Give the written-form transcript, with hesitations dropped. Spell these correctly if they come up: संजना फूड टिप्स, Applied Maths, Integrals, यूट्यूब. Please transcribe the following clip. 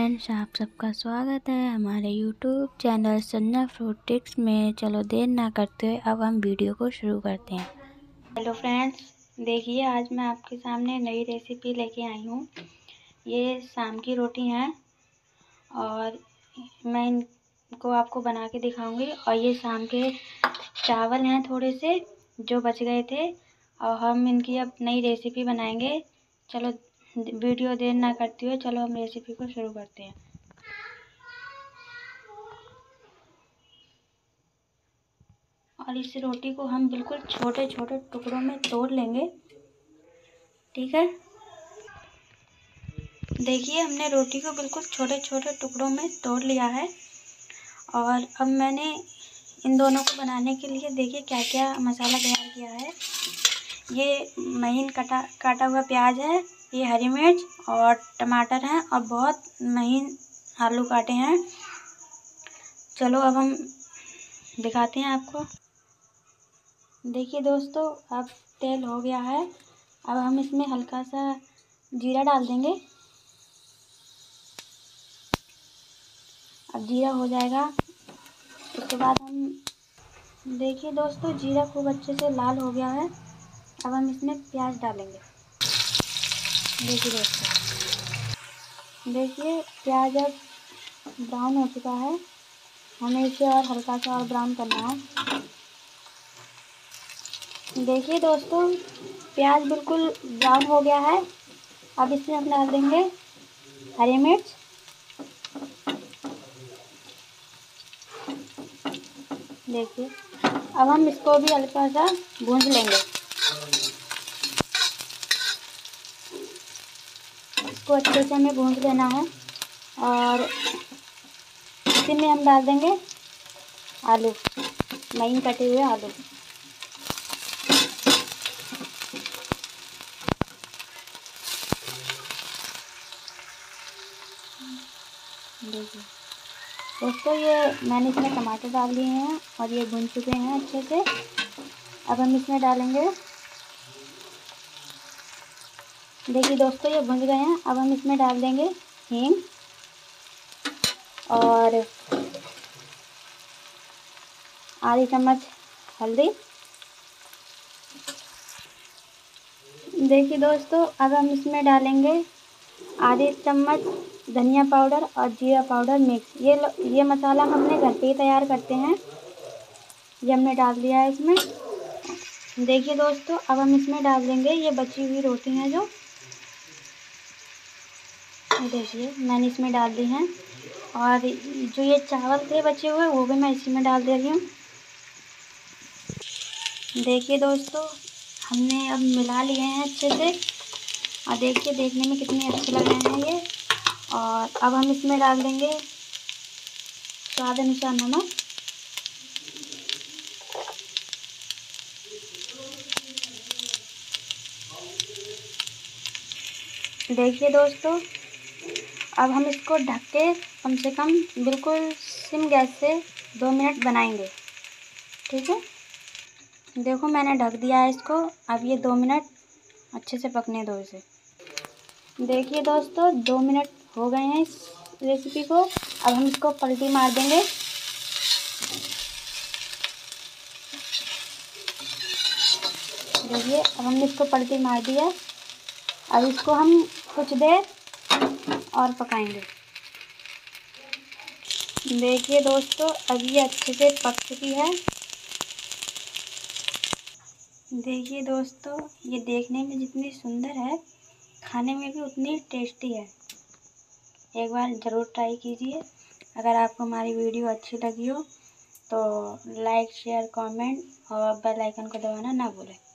Friends, आप सबका स्वागत है हमारे यूट्यूब channel संजना फूड टिप्स में। चलो देर ना करते हुए अब हम वीडियो को शुरू करते हैं। हेलो फ्रेंड्स, देखिए आज मैं आपके सामने नई रेसिपी लेके आई हूँ। ये शाम की रोटी हैं और मैं इनको आपको बना के दिखाऊंगी। और ये शाम के चावल हैं थोड़े से जो बच गए थे, और हम इनकी अब नई रेसिपी बनाएंगे। चलो वीडियो देर ना करती हुए चलो हम रेसिपी को शुरू करते हैं। और इस रोटी को हम बिल्कुल छोटे छोटे टुकड़ों में तोड़ लेंगे, ठीक है। देखिए हमने रोटी को बिल्कुल छोटे छोटे टुकड़ों में तोड़ लिया है। और अब मैंने इन दोनों को बनाने के लिए देखिए क्या क्या मसाला तैयार किया है। ये महीन काटा हुआ प्याज है, ये हरी मिर्च और टमाटर हैं, और बहुत महीन आलू काटे हैं। चलो अब हम दिखाते हैं आपको। देखिए दोस्तों, अब तेल हो गया है। अब हम इसमें हल्का सा जीरा डाल देंगे। अब जीरा हो जाएगा, उसके बाद हम देखिए दोस्तों जीरा खूब अच्छे से लाल हो गया है। अब हम इसमें प्याज डालेंगे। देखिए दोस्तों, देखिए प्याज अब ब्राउन हो चुका है। हमें इसे और हल्का सा और ब्राउन करना है। देखिए दोस्तों, प्याज बिल्कुल ब्राउन हो गया है। अब इसमें हम डाल देंगे हरी मिर्च। देखिए अब हम इसको भी हल्का सा भून लेंगे। इसको अच्छे से हमें भून देना है। और इसी में हम डाल देंगे आलू, महीन कटे हुए आलू। देखिए दोस्तों, ये मैंने इसमें टमाटर डाल दिए हैं और ये भून चुके हैं अच्छे से। अब हम इसमें डालेंगे, देखिए दोस्तों ये भुन गए हैं। अब हम इसमें डाल देंगे हींग और आधी चम्मच हल्दी। देखिए दोस्तों, अब हम इसमें डालेंगे आधी चम्मच धनिया पाउडर और जीरा पाउडर मिक्स। ये मसाला हमने घर पे ही तैयार करते हैं। ये हमने डाल दिया है इसमें। देखिए दोस्तों, अब हम इसमें डाल देंगे ये बची हुई रोटी हैं जो, देखिए मैंने इसमें डाल दी हैं। और जो ये चावल थे बचे हुए वो भी मैं इसी में डाल दे रही हूँ। देखिए दोस्तों, हमने अब मिला लिए हैं अच्छे से। और देखिए देखने में कितने अच्छे लग रहे हैं ये। और अब हम इसमें डाल देंगे स्वाद अनुसार नमक। देखिए दोस्तों, अब हम इसको ढक के कम से कम बिल्कुल सिम गैस से 2 मिनट बनाएंगे, ठीक है। देखो मैंने ढक दिया है इसको। अब ये 2 मिनट अच्छे से पकने दो इसे। देखिए दोस्तों, 2 मिनट हो गए हैं इस रेसिपी को। अब हम इसको पलटी मार देंगे। देखिए अब हमने इसको पलटी मार दिया। अब इसको हम कुछ देर और पकाएंगे। देखिए दोस्तों, अब ये अच्छे से पक चुकी है। देखिए दोस्तों, ये देखने में जितनी सुंदर है खाने में भी उतनी टेस्टी है। एक बार ज़रूर ट्राई कीजिए। अगर आपको हमारी वीडियो अच्छी लगी हो तो लाइक, शेयर, कमेंट और बेल आइकन को दबाना ना भूलें।